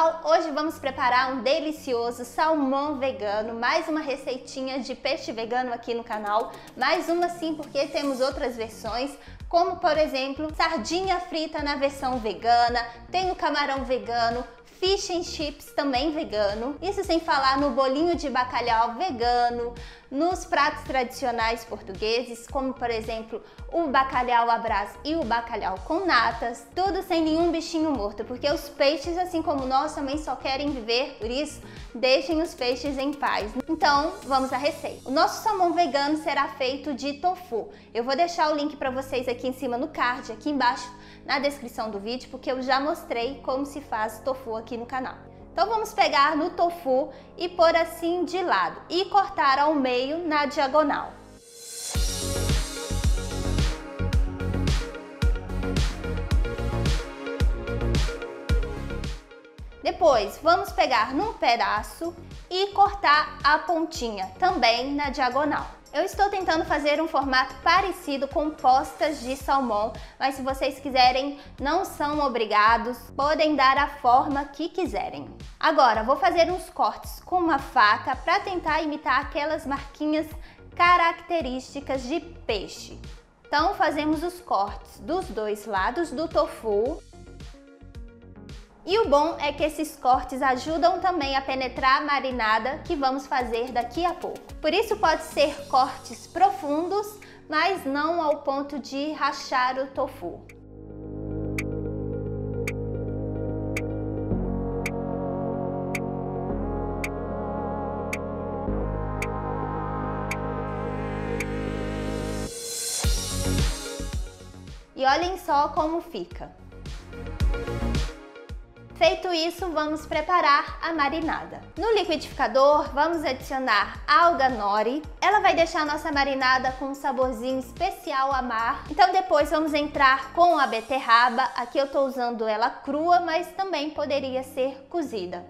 pessoal, hoje vamos preparar um delicioso salmão vegano, mais uma receitinha de peixe vegano aqui no canal, mais uma sim, porque temos outras versões, como por exemplo, sardinha frita na versão vegana, tem o camarão vegano, fish and chips também vegano, isso sem falar no bolinho de bacalhau vegano, nos pratos tradicionais portugueses, como por exemplo o bacalhau à brás e o bacalhau com natas, tudo sem nenhum bichinho morto, porque os peixes, assim como nós, também só querem viver, por isso deixem os peixes em paz. Então vamos à receita. O nosso salmão vegano será feito de tofu. Eu vou deixar o link para vocês aqui em cima no card, aqui embaixo na descrição do vídeo, porque eu já mostrei como se faz tofu aqui no canal. Então vamos pegar no tofu e pôr assim de lado e cortar ao meio na diagonal. Depois vamos pegar num pedaço e cortar a pontinha também na diagonal. Eu estou tentando fazer um formato parecido com postas de salmão, mas se vocês quiserem, não são obrigados, podem dar a forma que quiserem. Agora vou fazer uns cortes com uma faca para tentar imitar aquelas marquinhas características de peixe. Então fazemos os cortes dos dois lados do tofu. E o bom é que esses cortes ajudam também a penetrar a marinada que vamos fazer daqui a pouco. Por isso pode ser cortes profundos, mas não ao ponto de rachar o tofu. E olhem só como fica. Feito isso, vamos preparar a marinada. No liquidificador, vamos adicionar alga nori. Ela vai deixar a nossa marinada com um saborzinho especial a mar. Então depois vamos entrar com a beterraba. Aqui eu estou usando ela crua, mas também poderia ser cozida.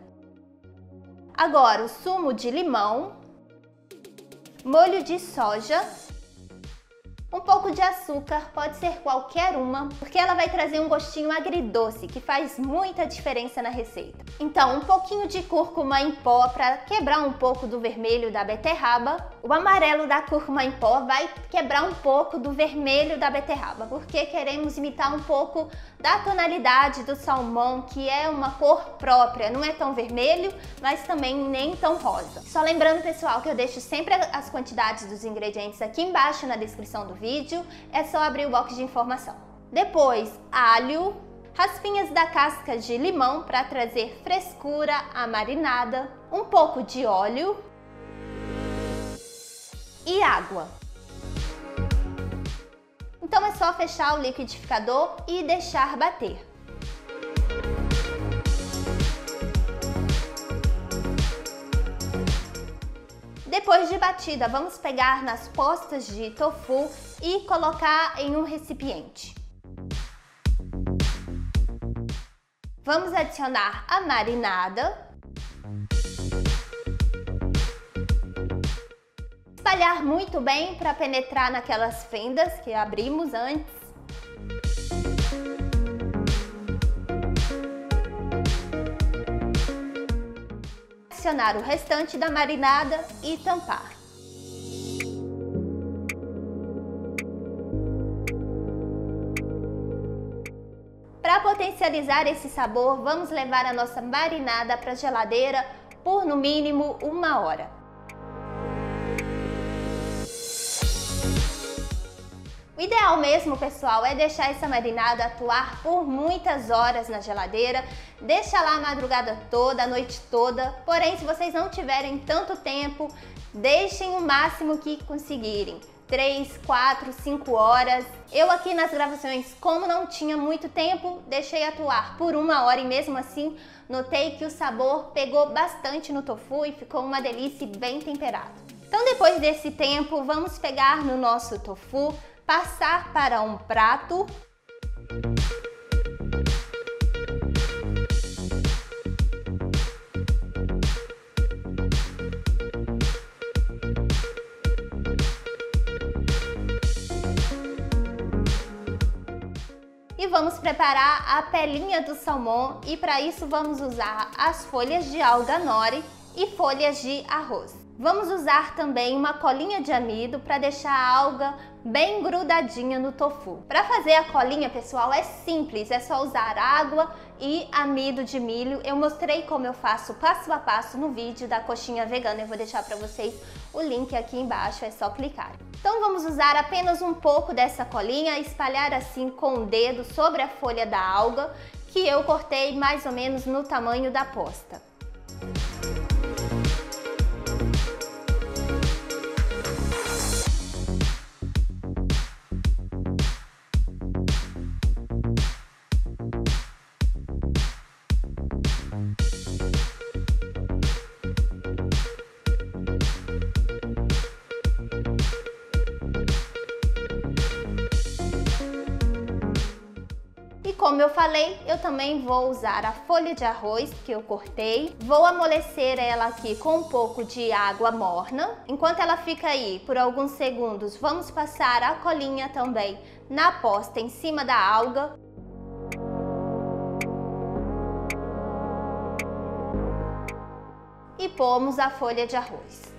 Agora o sumo de limão, molho de soja, um pouco de açúcar, pode ser qualquer uma, porque ela vai trazer um gostinho agridoce, que faz muita diferença na receita. Então, um pouquinho de cúrcuma em pó para quebrar um pouco do vermelho da beterraba. O amarelo da cúrcuma em pó vai quebrar um pouco do vermelho da beterraba, porque queremos imitar um pouco da tonalidade do salmão, que é uma cor própria, não é tão vermelho, mas também nem tão rosa. Só lembrando, pessoal, que eu deixo sempre as quantidades dos ingredientes aqui embaixo na descrição do vídeo, é só abrir o box de informação. Depois, alho, raspinhas da casca de limão para trazer frescura à marinada, um pouco de óleo e água. Então é só fechar o liquidificador e deixar bater. Depois de batida, vamos pegar nas postas de tofu e colocar em um recipiente. Vamos adicionar a marinada. Espalhar muito bem para penetrar naquelas fendas que abrimos antes. Adicionar o restante da marinada e tampar. Para potencializar esse sabor, vamos levar a nossa marinada para a geladeira por no mínimo uma hora. O ideal mesmo, pessoal, é deixar essa marinada atuar por muitas horas na geladeira, deixa lá a madrugada toda, a noite toda, porém se vocês não tiverem tanto tempo, deixem o máximo que conseguirem, 3, 4, 5 horas. Eu aqui nas gravações, como não tinha muito tempo, deixei atuar por uma hora e mesmo assim notei que o sabor pegou bastante no tofu e ficou uma delícia e bem temperado. Então depois desse tempo, vamos pegar no nosso tofu, passar para um prato e vamos preparar a pelinha do salmão e para isso vamos usar as folhas de alga nori e folhas de arroz. Vamos usar também uma colinha de amido para deixar a alga bem grudadinha no tofu. Para fazer a colinha, pessoal, é simples, é só usar água e amido de milho. Eu mostrei como eu faço passo a passo no vídeo da coxinha vegana, eu vou deixar para vocês o link aqui embaixo, é só clicar. Então vamos usar apenas um pouco dessa colinha, espalhar assim com o dedo sobre a folha da alga, que eu cortei mais ou menos no tamanho da posta. Como eu falei, eu também vou usar a folha de arroz que eu cortei. Vou amolecer ela aqui com um pouco de água morna. Enquanto ela fica aí por alguns segundos, vamos passar a colinha também na posta em cima da alga. E pomos a folha de arroz.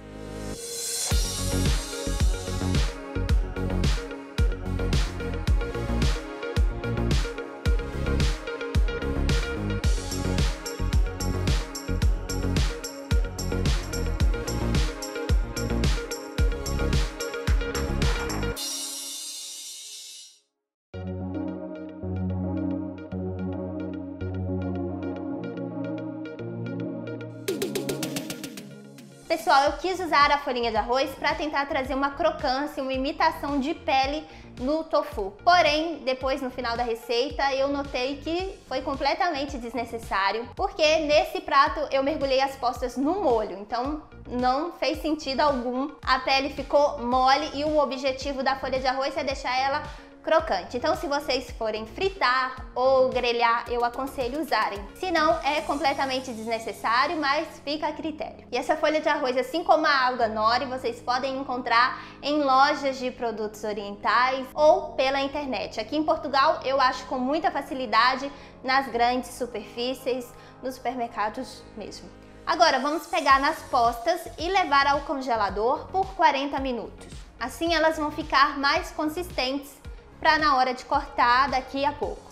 Pessoal, eu quis usar a folhinha de arroz para tentar trazer uma crocância, uma imitação de pele no tofu. Porém, depois no final da receita, eu notei que foi completamente desnecessário, porque nesse prato eu mergulhei as postas no molho, então não fez sentido algum. A pele ficou mole e o objetivo da folha de arroz é deixar ela crocante. Então, se vocês forem fritar ou grelhar, eu aconselho usarem. Se não, é completamente desnecessário, mas fica a critério. E essa folha de arroz, assim como a alga nori, vocês podem encontrar em lojas de produtos orientais ou pela internet. Aqui em Portugal, eu acho com muita facilidade nas grandes superfícies, nos supermercados mesmo. Agora, vamos pegar nas postas e levar ao congelador por 40 minutos. Assim, elas vão ficar mais consistentes para na hora de cortar daqui a pouco.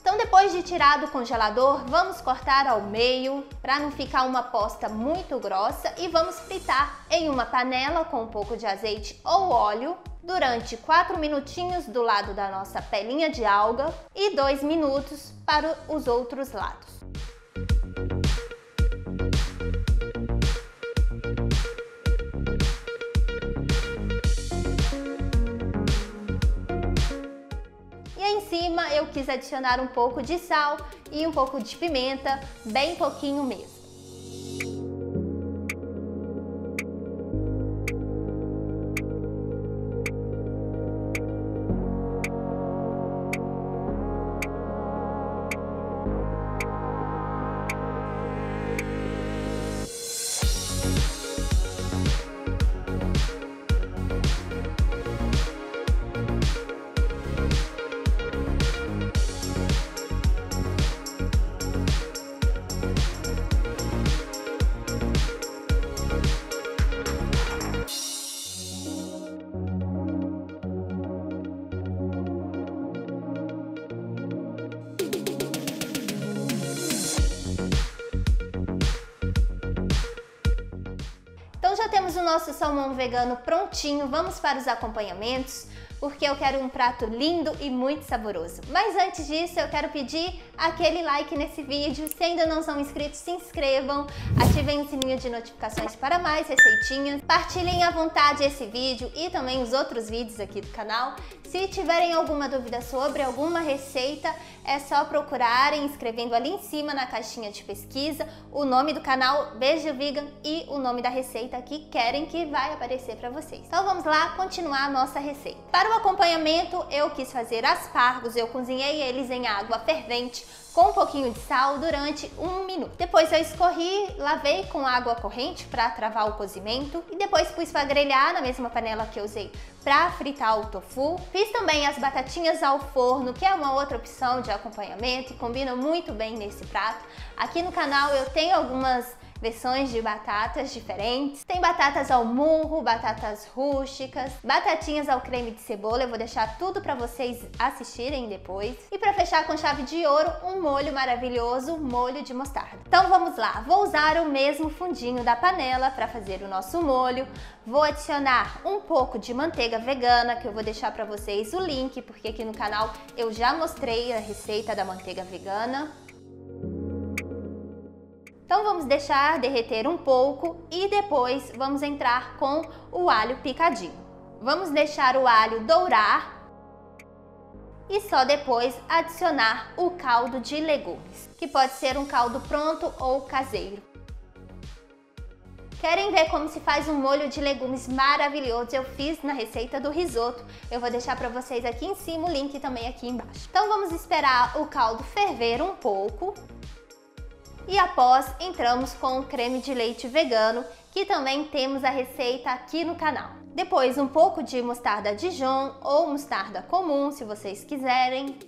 Então, depois de tirar do congelador, vamos cortar ao meio para não ficar uma posta muito grossa e vamos fritar em uma panela com um pouco de azeite ou óleo durante 4 minutinhos do lado da nossa pelinha de alga e 2 minutos para os outros lados. Eu quis adicionar um pouco de sal e um pouco de pimenta, bem pouquinho mesmo. Já temos o nosso salmão vegano prontinho, vamos para os acompanhamentos, porque eu quero um prato lindo e muito saboroso. Mas antes disso, eu quero pedir aquele like nesse vídeo. Se ainda não são inscritos, se inscrevam, ativem o sininho de notificações para mais receitinhas, partilhem à vontade esse vídeo e também os outros vídeos aqui do canal. Se tiverem alguma dúvida sobre alguma receita, é só procurarem escrevendo ali em cima na caixinha de pesquisa o nome do canal Beijo Vegan e o nome da receita que querem que vai aparecer para vocês. Então vamos lá continuar a nossa receita. Para o acompanhamento, eu quis fazer aspargos, eu cozinhei eles em água fervente azeite com um pouquinho de sal durante 1 minuto. Depois eu escorri, lavei com água corrente para travar o cozimento e depois pus para grelhar na mesma panela que eu usei para fritar o tofu. Fiz também as batatinhas ao forno, que é uma outra opção de acompanhamento e combina muito bem nesse prato. Aqui no canal eu tenho algumas versões de batatas diferentes. Tem batatas ao murro, batatas rústicas, batatinhas ao creme de cebola. Eu vou deixar tudo para vocês assistirem depois. E para fechar com chave de ouro, um molho maravilhoso, molho de mostarda. Então vamos lá. Vou usar o mesmo fundinho da panela para fazer o nosso molho. Vou adicionar um pouco de manteiga vegana, que eu vou deixar para vocês o link, porque aqui no canal eu já mostrei a receita da manteiga vegana. Então vamos deixar derreter um pouco e depois vamos entrar com o alho picadinho. Vamos deixar o alho dourar e só depois adicionar o caldo de legumes, que pode ser um caldo pronto ou caseiro. Querem ver como se faz um molho de legumes maravilhoso? Eu fiz na receita do risoto. Eu vou deixar para vocês aqui em cima o link e também aqui embaixo. Então vamos esperar o caldo ferver um pouco. E após, entramos com o creme de leite vegano, que também temos a receita aqui no canal. Depois, um pouco de mostarda Dijon ou mostarda comum, se vocês quiserem.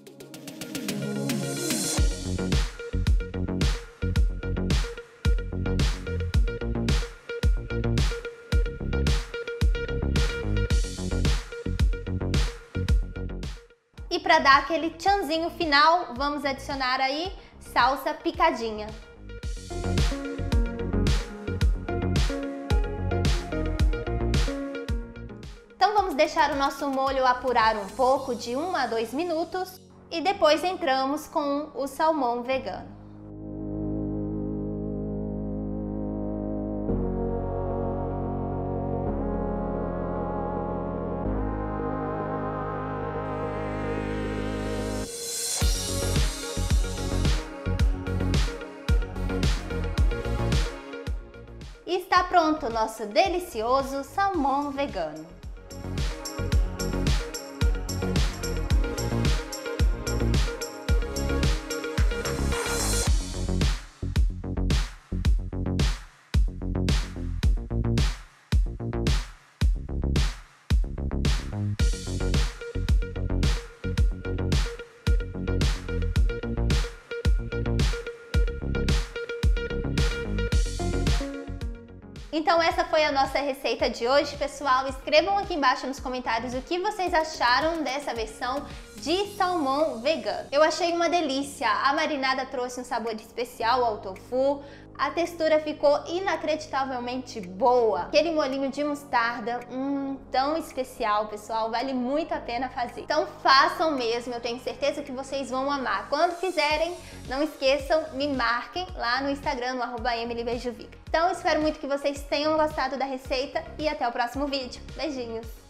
E para dar aquele tchanzinho final, vamos adicionar aí salsa picadinha. Então vamos deixar o nosso molho apurar um pouco, de 1 a 2 minutos, e depois entramos com o salmão vegano. E está pronto o nosso delicioso salmão vegano. Então essa foi a nossa receita de hoje, pessoal. Escrevam aqui embaixo nos comentários o que vocês acharam dessa versão de salmão vegano. Eu achei uma delícia. A marinada trouxe um sabor especial ao tofu. A textura ficou inacreditavelmente boa. Aquele molhinho de mostarda, tão especial, pessoal. Vale muito a pena fazer. Então façam mesmo, eu tenho certeza que vocês vão amar. Quando fizerem, não esqueçam, me marquem lá no Instagram, no @EmilyBeijoVegan. Então espero muito que vocês tenham gostado da receita e até o próximo vídeo. Beijinhos!